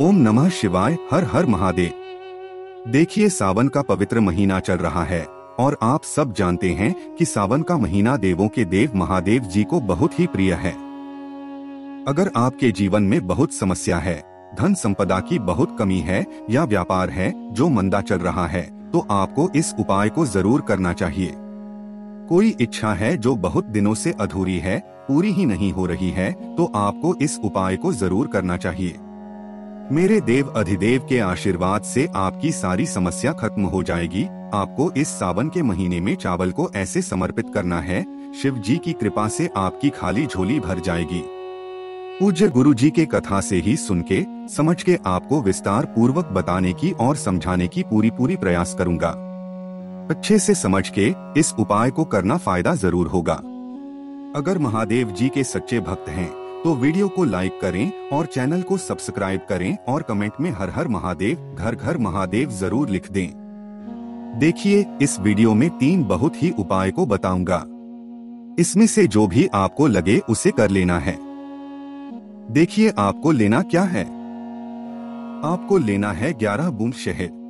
ओम नमः शिवाय। हर हर महादेव। देखिए, सावन का पवित्र महीना चल रहा है और आप सब जानते हैं कि सावन का महीना देवों के देव महादेव जी को बहुत ही प्रिय है। अगर आपके जीवन में बहुत समस्या है, धन संपदा की बहुत कमी है या व्यापार है जो मंदा चल रहा है, तो आपको इस उपाय को जरूर करना चाहिए। कोई इच्छा है जो बहुत दिनों से अधूरी है, पूरी ही नहीं हो रही है, तो आपको इस उपाय को जरूर करना चाहिए। मेरे देव अधिदेव के आशीर्वाद से आपकी सारी समस्या खत्म हो जाएगी। आपको इस सावन के महीने में चावल को ऐसे समर्पित करना है, शिव जी की कृपा से आपकी खाली झोली भर जाएगी। पूज्य गुरु जी के कथा से ही सुन के समझ के आपको विस्तार पूर्वक बताने की और समझाने की पूरी प्रयास करूंगा। अच्छे से समझ के इस उपाय को करना, फायदा जरूर होगा। अगर महादेव जी के सच्चे भक्त हैं तो वीडियो को लाइक करें और चैनल को सब्सक्राइब करें और कमेंट में हर हर महादेव, घर घर महादेव जरूर लिख दें। देखिए, इस वीडियो में 3 बहुत ही उपाय को बताऊंगा। इसमें से जो भी आपको लगे उसे कर लेना है। देखिए, आपको लेना क्या है। आपको लेना है 11 बूंद शहद।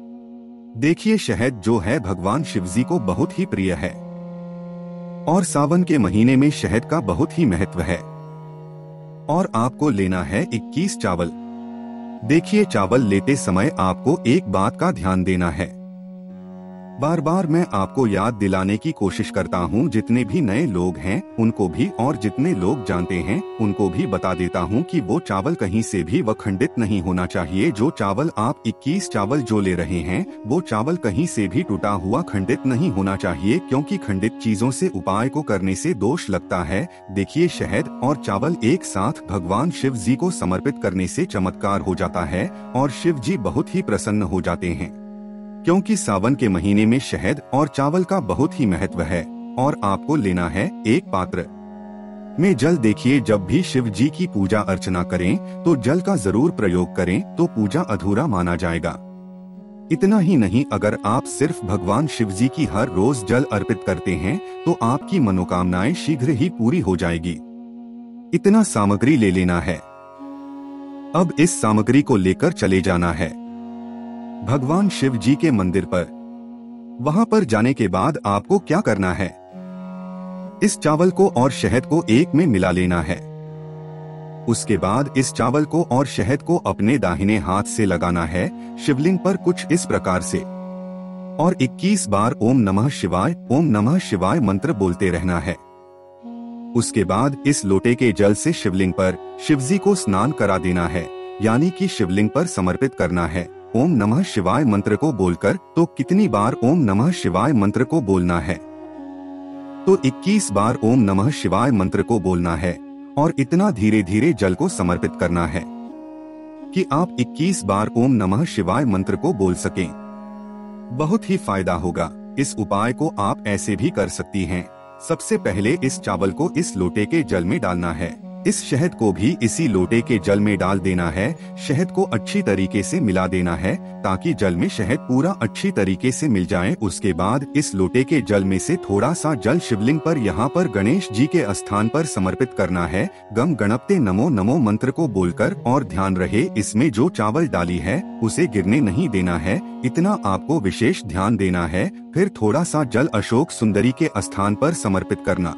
देखिए, शहद जो है भगवान शिवजी को बहुत ही प्रिय है और सावन के महीने में शहद का बहुत ही महत्व है। और आपको लेना है 21 चावल। देखिए, चावल लेते समय आपको एक बात का ध्यान देना है। बार बार मैं आपको याद दिलाने की कोशिश करता हूँ, जितने भी नए लोग हैं उनको भी और जितने लोग जानते हैं उनको भी बता देता हूँ कि वो चावल कहीं से भी वखंडित नहीं होना चाहिए। जो चावल आप 21 चावल जो ले रहे हैं, वो चावल कहीं से भी टूटा हुआ खंडित नहीं होना चाहिए, क्योंकि खंडित चीजों से उपाय को करने से दोष लगता है। देखिए, शहद और चावल एक साथ भगवान शिव जी को समर्पित करने से चमत्कार हो जाता है और शिव जी बहुत ही प्रसन्न हो जाते हैं, क्योंकि सावन के महीने में शहद और चावल का बहुत ही महत्व है। और आपको लेना है 1 पात्र में जल। देखिए, जब भी शिव जी की पूजा अर्चना करें तो जल का जरूर प्रयोग करें, तो पूजा अधूरा माना जाएगा। इतना ही नहीं, अगर आप सिर्फ भगवान शिव जी की हर रोज जल अर्पित करते हैं तो आपकी मनोकामनाएं शीघ्र ही पूरी हो जाएगी। इतना सामग्री ले लेना है। अब इस सामग्री को लेकर चले जाना है भगवान शिव जी के मंदिर पर। वहां पर जाने के बाद आपको क्या करना है, इस चावल को और शहद को एक में मिला लेना है। उसके बाद इस चावल को और शहद को अपने दाहिने हाथ से लगाना है शिवलिंग पर, कुछ इस प्रकार से, और 21 बार ओम नमः शिवाय मंत्र बोलते रहना है। उसके बाद इस लोटे के जल से शिवलिंग पर शिवजी को स्नान करा देना है, यानी कि शिवलिंग पर समर्पित करना है। ओम नमः शिवाय मंत्र को बोलकर, तो कितनी बार ओम नमः शिवाय मंत्र को बोलना है, तो 21 बार ओम नमः शिवाय मंत्र को बोलना है और इतना धीरे धीरे जल को समर्पित करना है कि आप 21 बार ओम नमः शिवाय मंत्र को बोल सकें। बहुत ही फायदा होगा। इस उपाय को आप ऐसे भी कर सकती हैं। सबसे पहले इस चावल को इस लोटे के जल में डालना है, इस शहद को भी इसी लोटे के जल में डाल देना है। शहद को अच्छी तरीके से मिला देना है ताकि जल में शहद पूरा अच्छी तरीके से मिल जाए। उसके बाद इस लोटे के जल में से थोड़ा सा जल शिवलिंग पर, यहाँ पर गणेश जी के स्थान पर समर्पित करना है। गम गणपते नमो नमो मंत्र को बोलकर, और ध्यान रहे इसमें जो चावल डाली है उसे गिरने नहीं देना है, इतना आपको विशेष ध्यान देना है। फिर थोड़ा सा जल अशोक सुंदरी के स्थान पर समर्पित करना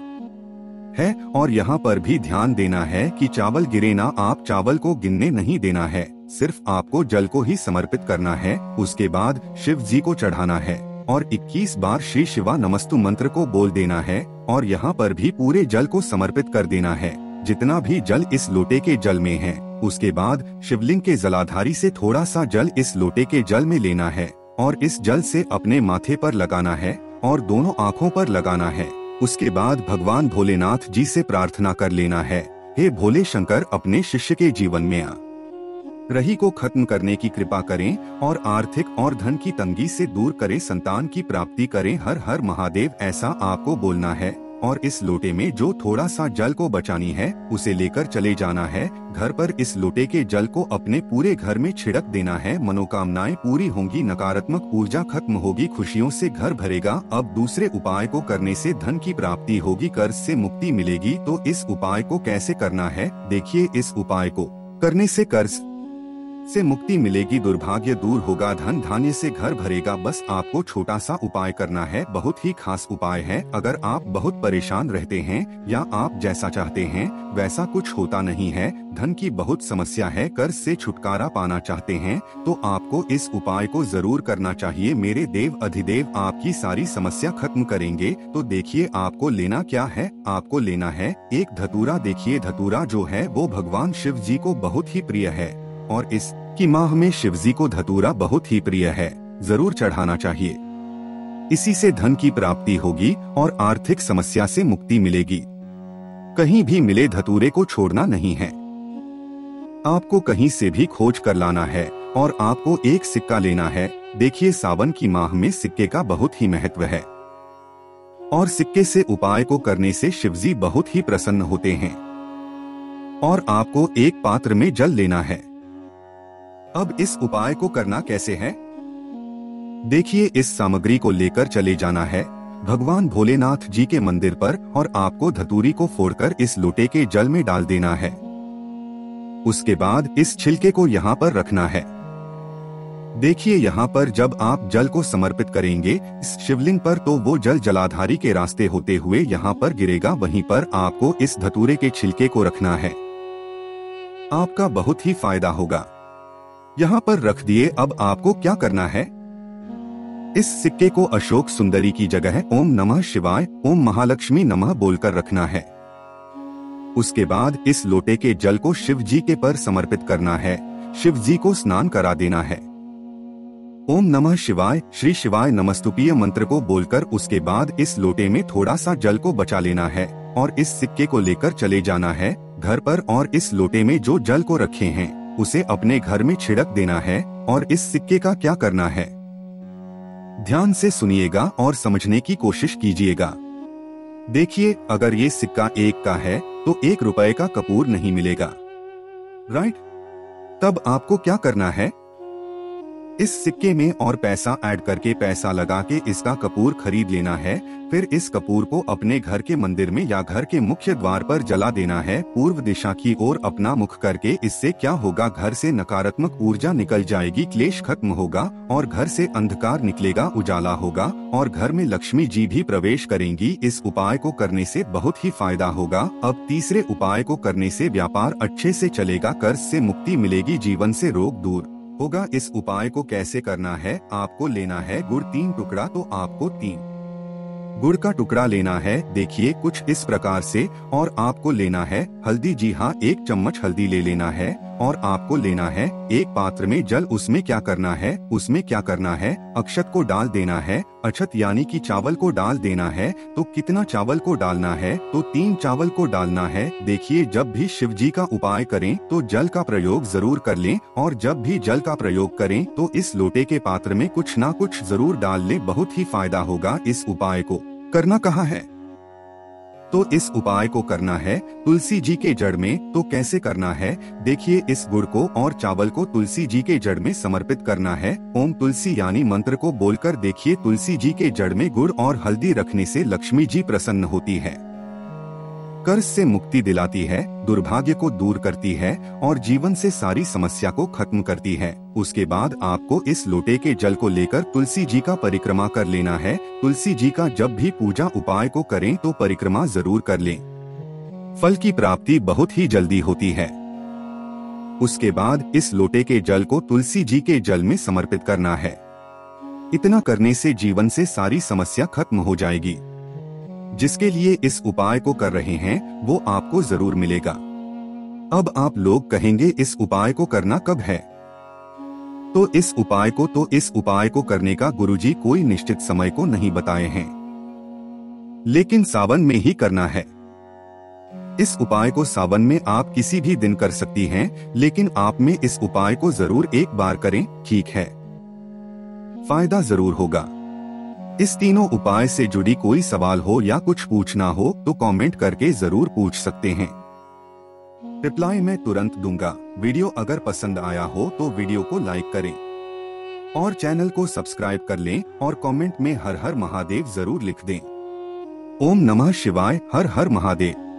है और यहाँ पर भी ध्यान देना है कि चावल गिरे ना। आप चावल को गिनने नहीं देना है, सिर्फ आपको जल को ही समर्पित करना है। उसके बाद शिव जी को चढ़ाना है और 21 बार श्री शिवा नमस्तु मंत्र को बोल देना है और यहाँ पर भी पूरे जल को समर्पित कर देना है, जितना भी जल इस लोटे के जल में है। उसके बाद शिवलिंग के जलाधारी से थोड़ा सा जल इस लोटे के जल में लेना है और इस जल से अपने माथे पर लगाना है और दोनों आँखों पर लगाना है। उसके बाद भगवान भोलेनाथ जी से प्रार्थना कर लेना है, हे भोले शंकर, अपने शिष्य के जीवन में आ रही को खत्म करने की कृपा करें और आर्थिक और धन की तंगी से दूर करें, संतान की प्राप्ति करें। हर हर महादेव, ऐसा आपको बोलना है। और इस लोटे में जो थोड़ा सा जल को बचानी है उसे लेकर चले जाना है घर पर। इस लोटे के जल को अपने पूरे घर में छिड़क देना है, मनोकामनाएं पूरी होंगी, नकारात्मक ऊर्जा खत्म होगी, खुशियों से घर भरेगा। अब दूसरे उपाय को करने से धन की प्राप्ति होगी, कर्ज से मुक्ति मिलेगी। तो इस उपाय को कैसे करना है, देखिए, इस उपाय को करने से कर्ज से मुक्ति मिलेगी, दुर्भाग्य दूर होगा, धन धान्य से घर भरेगा। बस आपको छोटा सा उपाय करना है, बहुत ही खास उपाय है। अगर आप बहुत परेशान रहते हैं या आप जैसा चाहते हैं वैसा कुछ होता नहीं है, धन की बहुत समस्या है, कर्ज से छुटकारा पाना चाहते हैं, तो आपको इस उपाय को जरूर करना चाहिए। मेरे देव अधिदेव आपकी सारी समस्या खत्म करेंगे। तो देखिए आपको लेना क्या है, आपको लेना है एक धतूरा। देखिए धतूरा जो है वो भगवान शिव जी को बहुत ही प्रिय है और इस की माह में शिव जी को धतूरा बहुत ही प्रिय है, जरूर चढ़ाना चाहिए। इसी से धन की प्राप्ति होगी और आर्थिक समस्या से मुक्ति मिलेगी। कहीं भी मिले धतूरे को छोड़ना नहीं है, आपको कहीं से भी खोज कर लाना है और आपको एक सिक्का लेना है। देखिए सावन की माह में सिक्के का बहुत ही महत्व है और सिक्के से उपाय को करने से शिवजी बहुत ही प्रसन्न होते हैं। और आपको एक पात्र में जल लेना है। अब इस उपाय को करना कैसे है, देखिए इस सामग्री को लेकर चले जाना है भगवान भोलेनाथ जी के मंदिर पर और आपको धतूरी को फोड़कर इस लोटे के जल में डाल देना है। उसके बाद इस छिलके को यहाँ पर रखना है। देखिए यहाँ पर जब आप जल को समर्पित करेंगे इस शिवलिंग पर, तो वो जल जलाधारी के रास्ते होते हुए यहाँ पर गिरेगा। वहीं पर आपको इस धतूरे के छिलके को रखना है, आपका बहुत ही फायदा होगा। यहाँ पर रख दिए। अब आपको क्या करना है, इस सिक्के को अशोक सुंदरी की जगह ओम नमः शिवाय ओम महालक्ष्मी नमः बोलकर रखना है। उसके बाद इस लोटे के जल को शिव जी के पर समर्पित करना है, शिव जी को स्नान करा देना है। ओम नमः शिवाय श्री शिवाय नमस्तुभ्य मंत्र को बोलकर उसके बाद इस लोटे में थोड़ा सा जल को बचा लेना है और इस सिक्के को लेकर चले जाना है घर पर और इस लोटे में जो जल को रखे हैं उसे अपने घर में छिड़क देना है। और इस सिक्के का क्या करना है, ध्यान से सुनिएगा और समझने की कोशिश कीजिएगा। देखिए अगर ये सिक्का एक का है तो ₹1 का कपूर नहीं मिलेगा, राइट। तब आपको क्या करना है, इस सिक्के में और पैसा ऐड करके पैसा लगा के इसका कपूर खरीद लेना है। फिर इस कपूर को अपने घर के मंदिर में या घर के मुख्य द्वार पर जला देना है पूर्व दिशा की ओर अपना मुख करके। इससे क्या होगा, घर से नकारात्मक ऊर्जा निकल जाएगी, क्लेश खत्म होगा और घर से अंधकार निकलेगा, उजाला होगा और घर में लक्ष्मी जी भी प्रवेश करेंगी। इस उपाय को करने से बहुत ही फायदा होगा। अब तीसरे उपाय को करने से व्यापार अच्छे से चलेगा, कर्ज से मुक्ति मिलेगी, जीवन से रोग दूर होगा। इस उपाय को कैसे करना है, आपको लेना है गुड़ 3 टुकड़ा। तो आपको 3 गुड़ का टुकड़ा लेना है, देखिए कुछ इस प्रकार से। और आपको लेना है हल्दी, जी हाँ 1 चम्मच हल्दी ले लेना है। और आपको लेना है एक पात्र में जल, उसमें क्या करना है, उसमें क्या करना है, अक्षत को डाल देना है, अक्षत यानी कि चावल को डाल देना है। तो कितना चावल को डालना है, तो 3 चावल को डालना है। देखिए जब भी शिव जी का उपाय करें तो जल का प्रयोग जरूर कर लें और जब भी जल का प्रयोग करें तो इस लोटे के पात्र में कुछ ना कुछ जरूर डाल लें, बहुत ही फायदा होगा। इस उपाय को करना कहाँ है, तो इस उपाय को करना है तुलसी जी के जड़ में। तो कैसे करना है, देखिए इस गुड़ को और चावल को तुलसी जी के जड़ में समर्पित करना है। ओम तुलसी यानी मंत्र को बोलकर देखिए तुलसी जी के जड़ में गुड़ और हल्दी रखने से लक्ष्मी जी प्रसन्न होती है, कर्ज से मुक्ति दिलाती है, दुर्भाग्य को दूर करती है और जीवन से सारी समस्या को खत्म करती है। उसके बाद आपको इस लोटे के जल को लेकर तुलसी जी का परिक्रमा कर लेना है। तुलसी जी का जब भी पूजा उपाय को करें तो परिक्रमा जरूर कर लें, फल की प्राप्ति बहुत ही जल्दी होती है। उसके बाद इस लोटे के जल को तुलसी जी के जल में समर्पित करना है। इतना करने से जीवन से सारी समस्या खत्म हो जाएगी। जिसके लिए इस उपाय को कर रहे हैं वो आपको जरूर मिलेगा। अब आप लोग कहेंगे इस उपाय को करना कब है, तो इस उपाय को करने का गुरुजी कोई निश्चित समय को नहीं बताए हैं, लेकिन सावन में ही करना है। इस उपाय को सावन में आप किसी भी दिन कर सकती हैं, लेकिन आप में इस उपाय को जरूर एक बार करें, ठीक है, फायदा जरूर होगा। इस तीनों उपाय से जुड़ी कोई सवाल हो या कुछ पूछना हो तो कमेंट करके जरूर पूछ सकते हैं, रिप्लाई मैं तुरंत दूंगा। वीडियो अगर पसंद आया हो तो वीडियो को लाइक करें और चैनल को सब्सक्राइब कर लें और कमेंट में हर हर महादेव जरूर लिख दें। ओम नमः शिवाय हर हर महादेव।